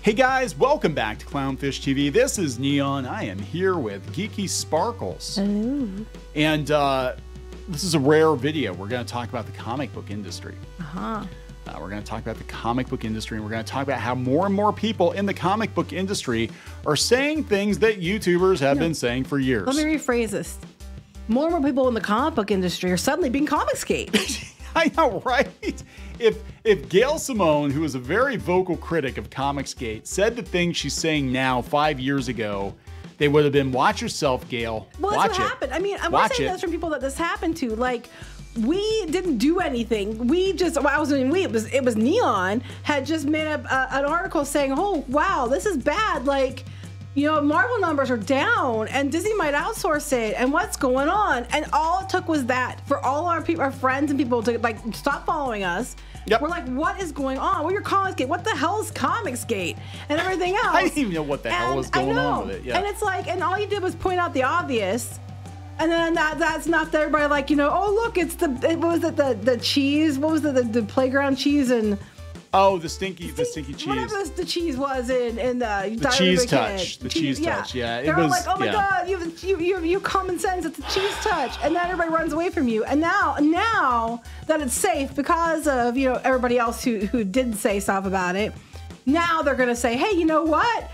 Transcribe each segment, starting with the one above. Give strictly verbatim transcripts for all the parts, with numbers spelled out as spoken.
Hey guys, welcome back to Clownfish T V. This is Neon. I am here with Geeky Sparkles. Hello. And uh, this is a rare video. We're going to talk about the comic book industry. Uh-huh. Uh, we're going to talk about the comic book industry, and we're going to talk about how more and more people in the comic book industry are saying things that YouTubers have no. been saying for years. Let me rephrase this. More and more people in the comic book industry are suddenly being Comicsgate. I know, right? If if Gail Simone, who is a very vocal critic of Comicsgate, said the things she's saying now five years ago, they would have been, watch yourself, Gail. Well, watch that's what it. happened. I mean, I'm not saying that's from people that this happened to. Like, we didn't do anything. We just, well, I was in we, it was, it was Neon, had just made up a, an article saying, oh, wow, this is bad. Like, you know, Marvel numbers are down and Disney might outsource it and what's going on? And all it took was that for all our people, our friends and people to like stop following us. Yep. We're like, what is going on? Well, you're Comicsgate. What the hell is Comicsgate and everything else? I didn't even know what the and hell was going on with it. Yeah. And it's like, and all you did was point out the obvious. And then that, that's not that everybody like, you know, oh, look, it's the, it what was it, the, the cheese? What was it, the, the playground cheese and... Oh, the stinky, the stinky cheese. Whatever the cheese was in, in the, the cheese touch, the cheese, cheese touch. Yeah, yeah. They're it was, like, oh my yeah. god, you, you, you, you common sense. It's a cheese touch, and then everybody runs away from you. And now, now that it's safe because of you know everybody else who who did say stuff about it, now they're gonna say, hey, you know what?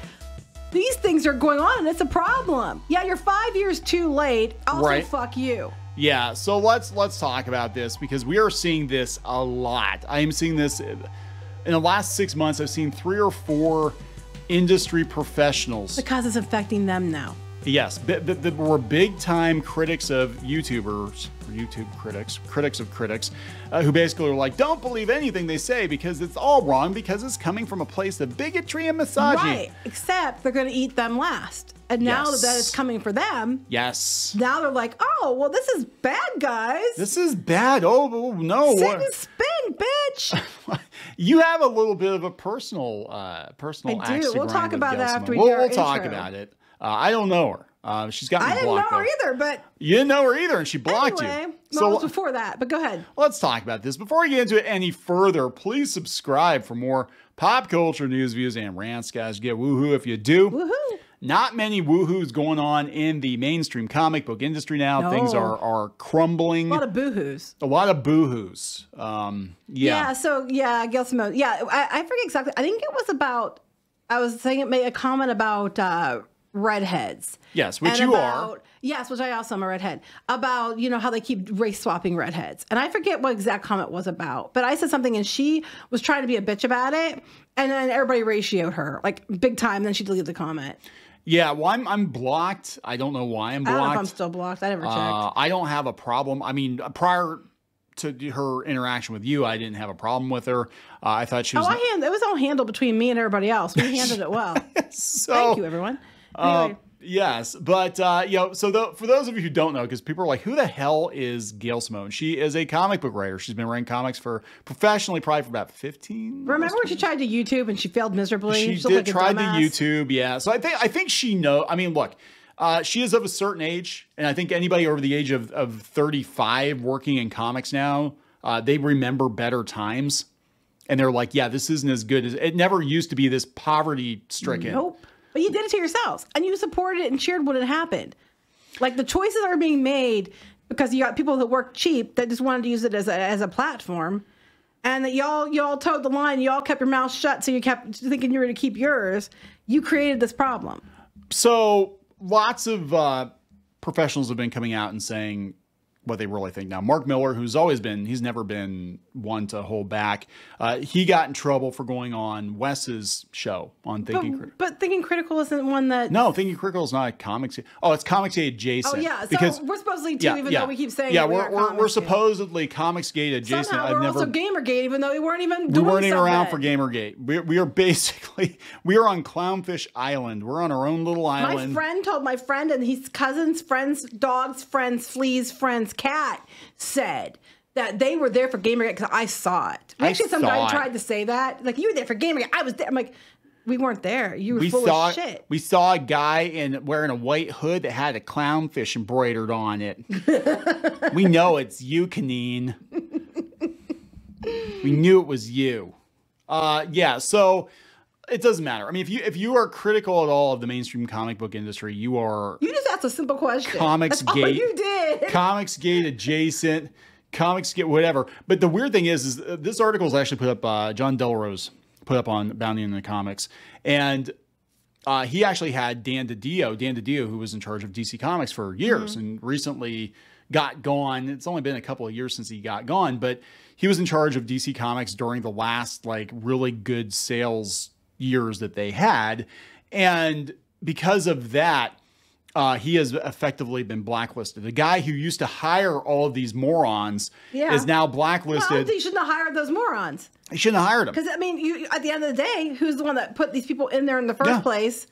These things are going on, and it's a problem. Yeah, you're five years too late. Also, right. fuck you. Yeah. So let's let's talk about this because we are seeing this a lot. I am seeing this. In the last six months, I've seen three or four industry professionals. Because it's affecting them now. Yes, that were big-time critics of YouTubers, or YouTube critics, critics of critics, uh, who basically are like, don't believe anything they say because it's all wrong because it's coming from a place of bigotry and misogyny. Right, except they're going to eat them last. And now yes. that it's coming for them, yes. now they're like, oh, well, this is bad, guys. This is bad. Oh, no. Sit and spin, bitch. You have a little bit of a personal, uh, personal. I do. We'll talk about that after we do our intro. We'll talk about it. Uh, I don't know her. Uh, she's got me blocked. I didn't know her either, but you didn't know her either, and she blocked you. Anyway, no, it was before that. But go ahead. Let's talk about this before we get into it any further. Please subscribe for more pop culture news, views, and rants, guys. Get woohoo if you do. Woohoo! Not many woohoos going on in the mainstream comic book industry now. No. Things are are crumbling. A lot of boohoos. A lot of boohoos. Um, yeah. Yeah. So yeah, Gail Simone. Yeah, I, I forget exactly. I think it was about. I was saying it made a comment about. Uh, redheads. Yes, which you about, are. Yes, which I also am a redhead. About, you know, how they keep race swapping redheads. And I forget what exact comment was about, but I said something and she was trying to be a bitch about it. And then everybody ratioed her like big time. Then she deleted the comment. Yeah, well, I'm, I'm blocked. I don't know why I'm blocked. I don't know if I'm still blocked. I never checked. Uh, I don't have a problem. I mean, prior to her interaction with you, I didn't have a problem with her. Uh, I thought she was. Oh, I hand, it was all handled between me and everybody else. We handled it well. So, thank you, everyone. Anyway. Uh, yes, but uh, you know, so the, for those of you who don't know, because people are like, who the hell is Gail Simone? She is a comic book writer. She's been writing comics for professionally probably for about fifteen. Remember when she tried to YouTube and she failed miserably? She, she did like try to YouTube, yeah. So I think I think she know. I mean, look, uh, she is of a certain age, and I think anybody over the age of of thirty-five working in comics now, uh, they remember better times, and they're like, yeah, this isn't as good as it never used to be. This poverty stricken. Nope. But you did it to yourselves, and you supported it and cheered when it happened. Like, the choices are being made because you got people that work cheap that just wanted to use it as a, as a platform, and that y'all y'all towed the line, y'all kept your mouth shut, so you kept thinking you were going to keep yours. You created this problem. So lots of uh, professionals have been coming out and saying what they really think now. Mark Miller, who's always been, he's never been one to hold back. Uh, he got in trouble for going on Wes's show on Thinking but, Critical. But Thinking Critical isn't one that... No, Thinking Critical is not a comics... Oh, it's Comicsgate adjacent. Oh, yeah. So because, we're supposedly two, yeah, even yeah. though we keep saying... Yeah, we're, we're, we're supposedly Comicsgate adjacent. Somehow we're I've never, also Gamergate, even though we weren't even doing We weren't even around for Gamergate. We, we are basically... We are on Clownfish Island. We're on our own little island. My friend told my friend and his cousin's friend's dog's friend's flea's friend's cat said that they were there for Gamergate because I saw it. I actually, some guy tried to say that, like, you were there for Gamergate. I was there. I'm like, we weren't there. You were we full saw, of shit. We saw a guy in wearing a white hood that had a clownfish embroidered on it. We know it's you, Canine. We knew it was you. Uh, yeah. So It doesn't matter. I mean, if you if you are critical at all of the mainstream comic book industry, you are. You just asked a simple question. Comicsgate. You did. Comicsgate adjacent. Comicsgate whatever. But the weird thing is, is this article is actually put up by uh, John De La Rosa, put up on Bounty in the Comics, and uh, he actually had Dan DiDio, Dan DiDio, who was in charge of D C Comics for years, mm-hmm. and recently got gone. It's only been a couple of years since he got gone, but he was in charge of D C Comics during the last like really good sales years that they had, and because of that, uh, he has effectively been blacklisted. The guy who used to hire all of these morons yeah. is now blacklisted. Well, I don't think you shouldn't have hired those morons. You shouldn't have hired them. Because, I mean, you, at the end of the day, who's the one that put these people in there in the first yeah. place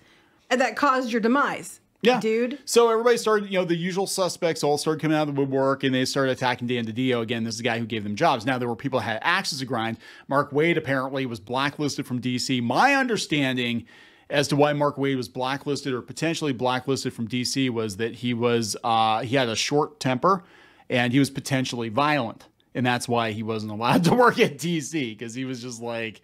and that caused your demise? Yeah. Dude. So everybody started, you know, the usual suspects all started coming out of the woodwork and they started attacking Dan DiDio. Again, this is the guy who gave them jobs. Now, there were people that had axes to grind. Mark Waid apparently was blacklisted from D C. My understanding as to why Mark Waid was blacklisted or potentially blacklisted from D C was that he was, uh, he had a short temper and he was potentially violent. And that's why he wasn't allowed to work at D C, because he was just like...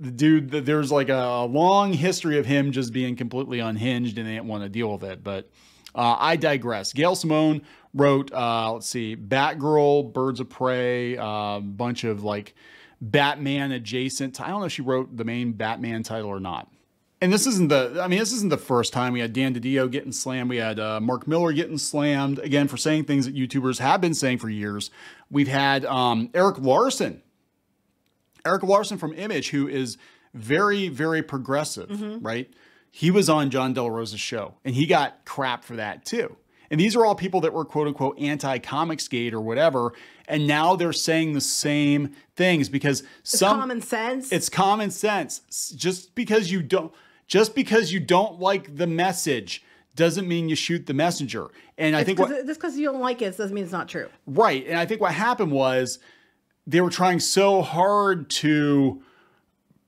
Dude, there's like a long history of him just being completely unhinged and they didn't want to deal with it. But uh, I digress. Gail Simone wrote, uh, let's see, Batgirl, Birds of Prey, a uh, bunch of like Batman adjacent. I don't know if she wrote the main Batman title or not. And this isn't the, I mean, this isn't the first time we had Dan DiDio getting slammed. We had uh, Mark Miller getting slammed, again, for saying things that YouTubers have been saying for years. We've had um, Eric Larson. Eric Larson from Image, who is very, very progressive, mm-hmm. right? He was on John De La Rosa's show, and he got crap for that too. And these are all people that were quote-unquote anti-Comicsgate or whatever, and now they're saying the same things because it's some... It's common sense. It's common sense. Just because you don't, just because you don't like the message doesn't mean you shoot the messenger. And I it's think... What, just because you don't like it doesn't mean it's not true. Right. And I think what happened was... They were trying so hard to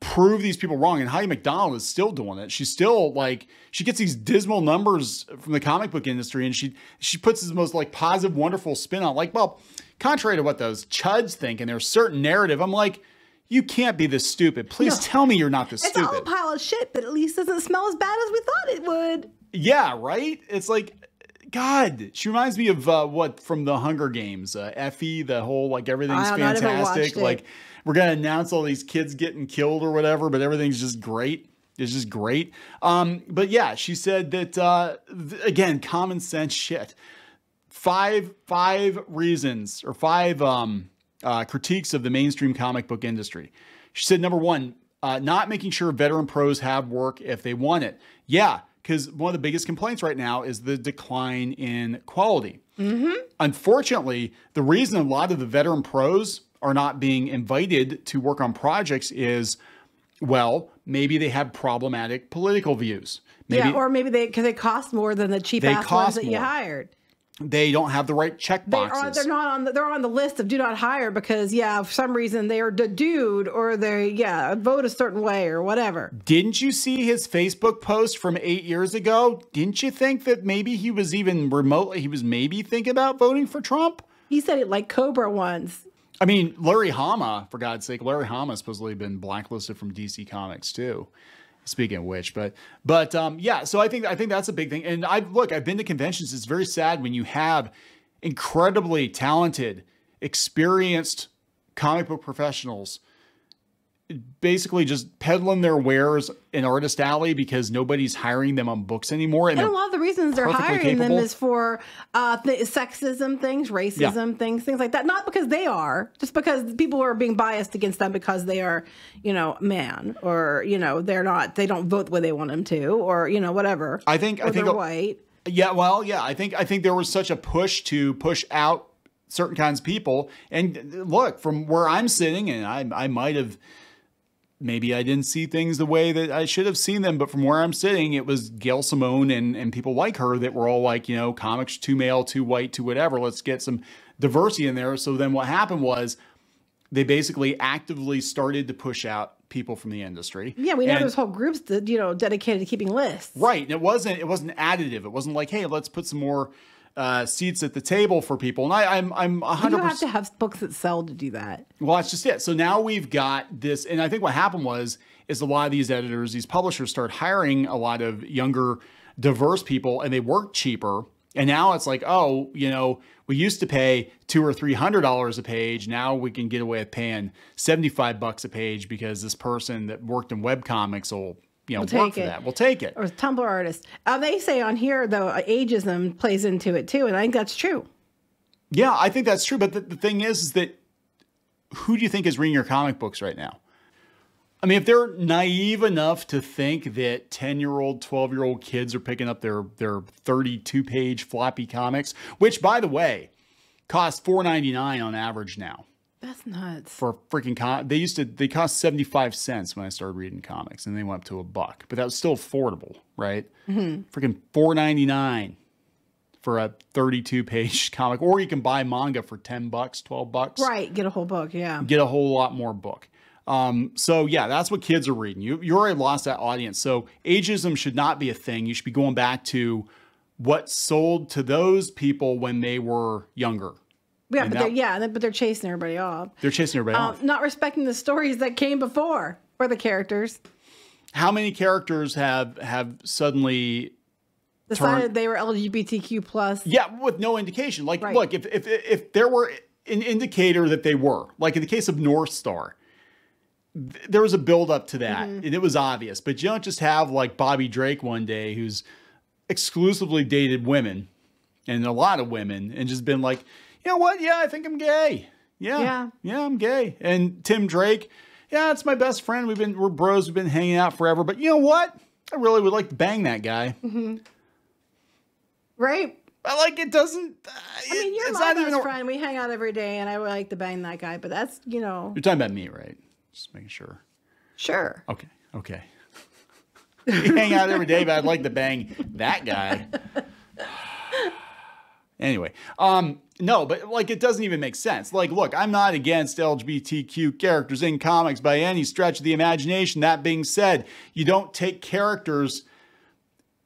prove these people wrong. And Heidi McDonald is still doing it. She's still like, she gets these dismal numbers from the comic book industry. And she, she puts this most like positive, wonderful spin on like, well, contrary to what those chuds think and their certain narrative, I'm like, you can't be this stupid. Please no. tell me you're not this it's stupid. It's all a pile of shit, but at least it doesn't smell as bad as we thought it would. Yeah, right? It's like... God, she reminds me of uh, what from the Hunger Games, uh, Effie, the whole like everything's fantastic. Like we're going to announce all these kids getting killed or whatever, but everything's just great. It's just great. Um, but yeah, she said that, uh, th again, common sense shit. Five, five reasons or five um, uh, critiques of the mainstream comic book industry. She said, number one, uh, not making sure veteran pros have work if they want it. Yeah. Because one of the biggest complaints right now is the decline in quality. Mm-hmm. Unfortunately, the reason a lot of the veteran pros are not being invited to work on projects is, well, maybe they have problematic political views. Maybe, yeah, or maybe they because they cost more than the cheap ass ones that more. you hired. They don't have the right check boxes. They are, they're not on. The, they're on the list of do not hire because yeah, for some reason they are the dude or they yeah vote a certain way or whatever. Didn't you see his Facebook post from eight years ago? Didn't you think that maybe he was even remotely he was maybe thinking about voting for Trump? He said it like Cobra once. I mean, Larry Hama, for God's sake, Larry Hama supposedly been blacklisted from D C Comics too. Speaking of which, but, but, um, yeah, so I think, I think that's a big thing. And I look, I've been to conventions. It's very sad when you have incredibly talented, experienced comic book professionals basically just peddling their wares in Artist Alley because nobody's hiring them on books anymore. And, and a lot of the reasons they're hiring capable. them is for uh, th sexism things, racism yeah. things, things like that. Not because they are, just because people are being biased against them because they are, you know, man or, you know, they're not, they don't vote the way they want them to or, you know, whatever. I think, or I think, they're white. Yeah, well, yeah, I think, I think there was such a push to push out certain kinds of people. And look, from where I'm sitting, and I, I might have, maybe I didn't see things the way that I should have seen them, but from where I'm sitting, it was Gail Simone and, and people like her that were all like, you know, comics, too male, too white, too whatever. Let's get some diversity in there. So then what happened was they basically actively started to push out people from the industry. Yeah, we know there's whole groups that, you know, dedicated to keeping lists. Right. And it wasn't, it wasn't additive. It wasn't like, hey, let's put some more uh, seats at the table for people. And I, I'm I'm one hundred percent. You don't have to have books that sell to do that. Well, that's just it. So now we've got this. And I think what happened was is a lot of these editors, these publishers start hiring a lot of younger, diverse people, and they work cheaper. And now it's like, oh, you know, we used to pay two or three hundred dollars a page. Now we can get away with paying seventy-five bucks a page because this person that worked in web comics will, you know, we'll work for it. that. We'll take it. Or Tumblr artists. Uh, they say on here though, ageism plays into it too, and I think that's true. Yeah, I think that's true. But the, the thing is, is that who do you think is reading your comic books right now? I mean, if they're naive enough to think that ten-year-old, twelve-year-old kids are picking up their their thirty-two page floppy comics, which, by the way, cost four ninety-nine on average now. That's nuts. For freaking com they used to they cost seventy-five cents when I started reading comics, and they went up to a buck, but that was still affordable, right? Mm-hmm. Freaking four ninety-nine for a thirty-two page comic, or you can buy manga for ten bucks, twelve bucks. Right, get a whole book, yeah. Get a whole lot more book. Um, so yeah, that's what kids are reading. You, you already lost that audience. So ageism should not be a thing. You should be going back to what sold to those people when they were younger. Yeah, and but that, they're, yeah, but they're chasing everybody off. They're chasing everybody um, off. Not respecting the stories that came before or the characters. How many characters have, have suddenly decided turned, they were L G B T Q plus? Yeah. With no indication. Like, right. Look, if, if, if there were an indicator that they were, like in the case of North Star, there was a buildup to that, mm-hmm. and it was obvious. But you don't just have like Bobby Drake one day who's exclusively dated women and a lot of women and just been like, you know what? Yeah, I think I'm gay. Yeah, yeah, yeah I'm gay. And Tim Drake, yeah, it's my best friend. We've been, we're bros. We've been hanging out forever. But you know what? I really would like to bang that guy. Mm-hmm. Right. I like it doesn't. Uh, I mean, you're my best friend. We hang out every day, and I would like to bang that guy. But that's, you know. You're talking about me, right? Just making sure. Sure. Okay. Okay. We hang out every day, but I'd like to bang that guy. Anyway. Um, no, but like, it doesn't even make sense. Like, look, I'm not against L G B T Q characters in comics by any stretch of the imagination. That being said, you don't take characters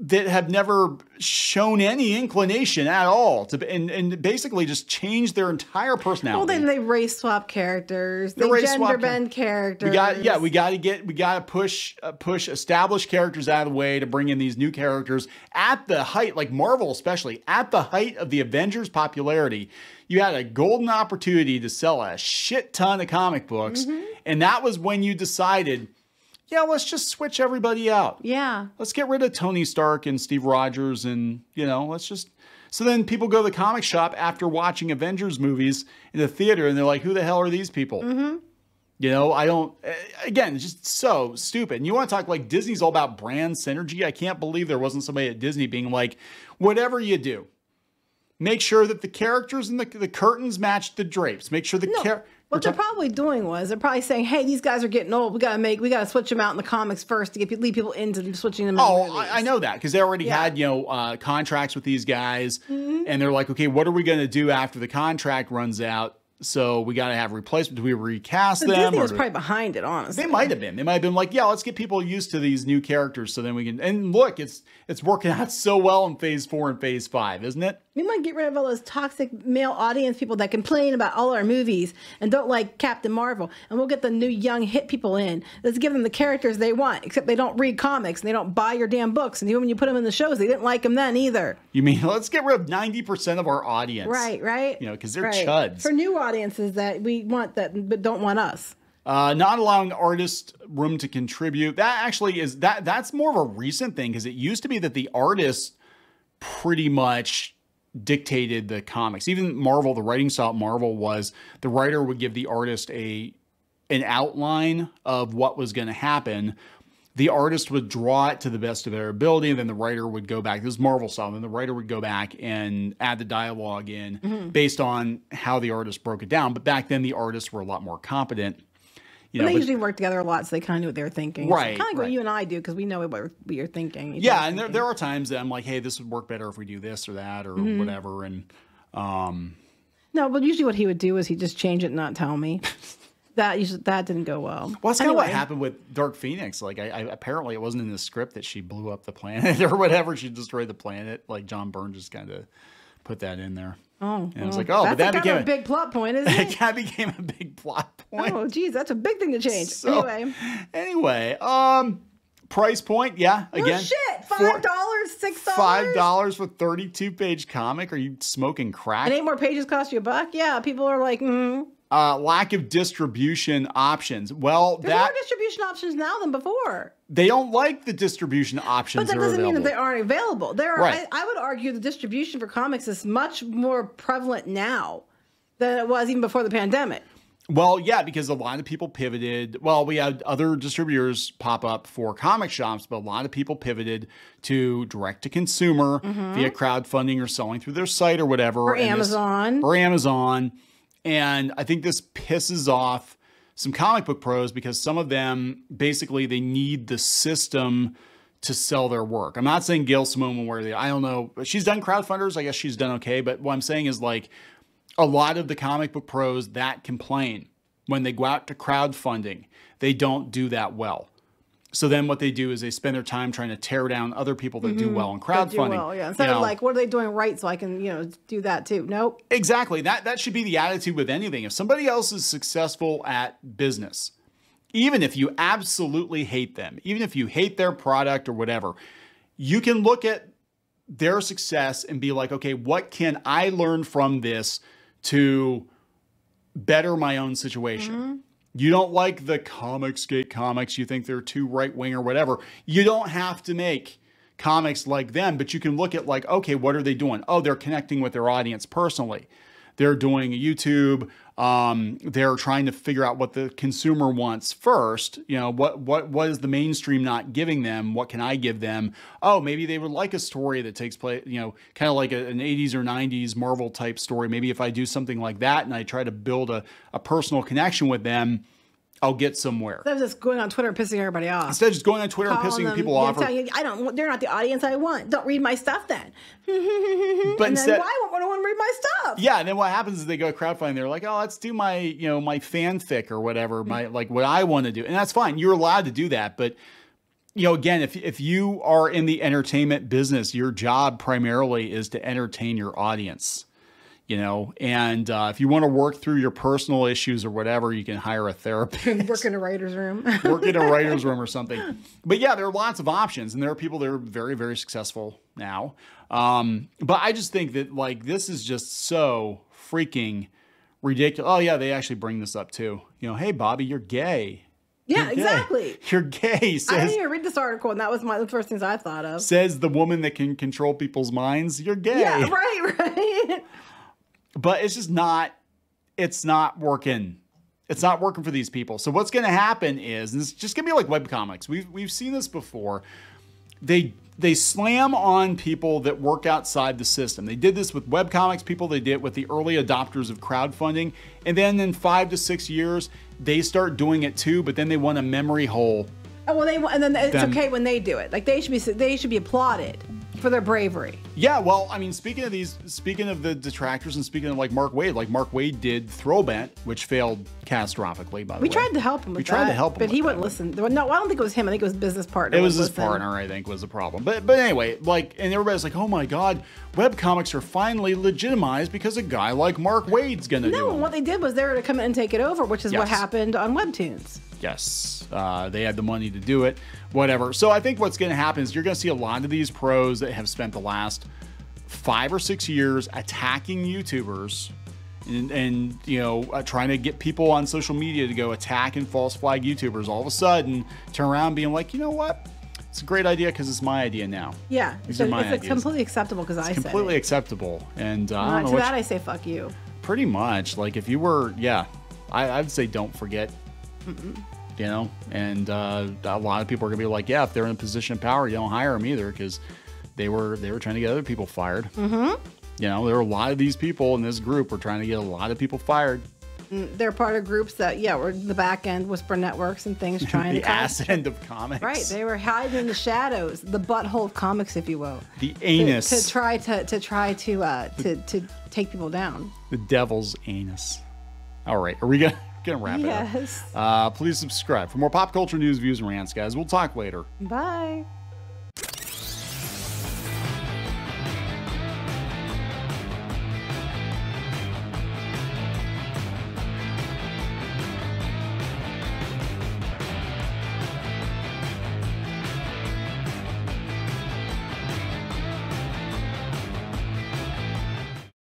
that have never shown any inclination at all to, and, and basically just change their entire personality. Well, then they race swap characters, they, they gender bend characters. We got, yeah, we got to get, we got to push, uh, push established characters out of the way to bring in these new characters at the height, like Marvel, especially at the height of the Avengers popularity. You had a golden opportunity to sell a shit ton of comic books. Mm-hmm. And that was when you decided, yeah, let's just switch everybody out. Yeah. Let's get rid of Tony Stark and Steve Rogers and, you know, let's just... So then people go to the comic shop after watching Avengers movies in the theater and they're like, who the hell are these people? Mm-hmm. You know, I don't... Again, it's just so stupid. And you want to talk like Disney's all about brand synergy? I can't believe there wasn't somebody at Disney being like, whatever you do, make sure that the characters and the, the curtains match the drapes. Make sure the... No. Char What they're probably doing was they're probably saying, "Hey, these guys are getting old. We gotta make, we gotta switch them out in the comics first to get lead people into switching them." Oh, I, I know that because they already yeah. had you know uh, contracts with these guys, mm-hmm. and they're like, "Okay, what are we gonna do after the contract runs out? So we gotta have replacement. Do we recast so them?" Disney or was probably behind it, honestly. They might have been. They might have been like, "Yeah, let's get people used to these new characters, so then we can." And look, it's it's working out so well in Phase Four and Phase Five, isn't it? We might get rid of all those toxic male audience people that complain about all our movies and don't like Captain Marvel. And we'll get the new young hit people in. Let's give them the characters they want, except they don't read comics and they don't buy your damn books. And even when you put them in the shows, they didn't like them then either. You mean, let's get rid of ninety percent of our audience. Right, right. You know, because they're right. chuds. For new audiences that we want that but don't want us. Uh, not allowing artists room to contribute. That actually is, that that's more of a recent thing because it used to be that the artists pretty much... dictated the comics. Even Marvel, the writing style at Marvel was the writer would give the artist a an outline of what was going to happen. The artist would draw it to the best of their ability, and then the writer would go back. This is Marvel style. Then the writer would go back and add the dialogue in mm-hmm. based on how the artist broke it down. But back then, the artists were a lot more competent. You know, they but, usually work together a lot, so they kind of knew what they were thinking. Right. So kind of like right. what you and I do, because we know what you're thinking. You yeah, and thinking. There, there are times that I'm like, hey, this would work better if we do this or that or mm-hmm. whatever. And um, no, but usually what he would do is he'd just change it and not tell me. that usually, that didn't go well. Well, that's kind anyway. of what happened with Dark Phoenix. Like, I, I apparently it wasn't in the script that she blew up the planet or whatever. She destroyed the planet. Like, John Byrne just kind of put that in there. Oh, and well, I was like, oh, that's but that became a big plot point, isn't it? That became a big plot point. Oh, geez, that's a big thing to change. So, anyway, anyway, um, price point, yeah, again, oh, shit, five dollars, six dollars, five dollars for thirty-two page comic. Are you smoking crack? And eight more pages cost you a buck. Yeah, people are like, mm. Uh, lack of distribution options. Well, there's that, more distribution options now than before. They don't like the distribution options. But that, that doesn't available. mean that they aren't available. There are, right. I, I would argue the distribution for comics is much more prevalent now than it was even before the pandemic. Well, yeah, because a lot of people pivoted. Well, we had other distributors pop up for comic shops, but a lot of people pivoted to direct-to-consumer mm-hmm. via crowdfunding or selling through their site or whatever. Or Amazon. This, or Amazon. And I think this pisses off some comic book pros because some of them, basically, they need the system to sell their work. I'm not saying Gail Simone, where they, I don't know. She's done crowdfunders. I guess she's done okay. But what I'm saying is, like, a lot of the comic book pros that complain when they go out to crowdfunding, they don't do that well. So then what they do is they spend their time trying to tear down other people that mm-hmm. do well in crowdfunding. Do well, yeah. Instead you know, of like, what are they doing right so I can, you know, do that too. Nope. Exactly. That, that should be the attitude with anything. If somebody else is successful at business, even if you absolutely hate them, even if you hate their product or whatever, you can look at their success and be like, okay, what can I learn from this to better my own situation? Mm-hmm. You don't like the Comicsgate comics. You think they're too right-wing or whatever. You don't have to make comics like them, but you can look at like, okay, what are they doing? Oh, they're connecting with their audience personally. They're doing YouTube. Um, they're trying to figure out what the consumer wants first. You know, what, what, what is the mainstream not giving them? What can I give them? Oh, maybe they would like a story that takes place, you know, kind of like a, an eighties or nineties Marvel type story. Maybe if I do something like that and I try to build a, a personal connection with them, I'll get somewhere. Instead of just going on Twitter and pissing everybody off. Instead of just going on Twitter Calling and pissing them, people yeah, off. Or, you, I don't. They're not the audience I want. Don't read my stuff then. But instead, then why won't anyone read my stuff? Yeah, and then what happens is they go crowdfunding. They're like, oh, let's do my, you know, my fanfic or whatever, my like what I want to do, and that's fine. You're allowed to do that, but you know, again, if if you are in the entertainment business, your job primarily is to entertain your audience. You know, and uh, if you want to work through your personal issues or whatever, you can hire a therapist. Work in a writer's room. Work in a writer's room or something. But yeah, there are lots of options. And there are people that are very, very successful now. Um, but I just think that, like, this is just so freaking ridiculous. Oh, yeah, they actually bring this up, too. You know, hey, Bobby, you're gay. Yeah, you're exactly. Gay. You're gay. Says, I didn't even read this article, and that was my, the first things I thought of. Says the woman that can control people's minds, you're gay. Yeah, right, right. But it's just not, it's not working. It's not working for these people. So what's going to happen is, and it's just going to be like webcomics. We've, we've seen this before. They, they slam on people that work outside the system. They did this with webcomics people. They did it with the early adopters of crowdfunding. And then in five to six years, they start doing it too, but then they want a memory hole. Oh, well, they, and then it's them. okay when they do it. Like they should be, they should be applauded for their bravery. Yeah, well, I mean, speaking of these, speaking of the detractors and speaking of like Mark Waid, like Mark Waid did Throwbent, which failed catastrophically, by the we way. We tried to help him with we that. We tried to help him But he wouldn't listen. No, I don't think it was him. I think it was his business partner. It was his partner, I think, was the problem. But but anyway, like, and everybody's like, oh my God, webcomics are finally legitimized because a guy like Mark Waid's going to do it. No, what they did was they were to come in and take it over, which is yes. what happened on WebToons. Yes, uh, they had the money to do it, whatever. So I think what's going to happen is you're going to see a lot of these pros that have spent the last five or six years attacking YouTubers and, and you know, uh, trying to get people on social media to go attack and false flag YouTubers all of a sudden turn around being like, you know what? It's a great idea because it's my idea now. Yeah, these so are my it's ideas. completely acceptable because I said completely it. acceptable. And uh, I don't know, to that I say fuck you. Pretty much. Like if you were, yeah, I, I'd say don't forget. Mm-mm. You know, and uh, a lot of people are gonna be like, yeah, if they're in a position of power, you don't hire them either because they were they were trying to get other people fired. Mm-hmm. You know, there are a lot of these people in this group were trying to get a lot of people fired. They're part of groups that, yeah, were the back end whisper networks and things trying the to the ass end of comics. Right, they were hiding in the shadows, the butthole of comics, if you will, the anus to, to try to to try to uh, to to take people down. The devil's anus. All right, are we gonna? Gonna wrap yes. it up. Uh, please subscribe for more pop culture news, views, and rants, guys. We'll talk later. Bye.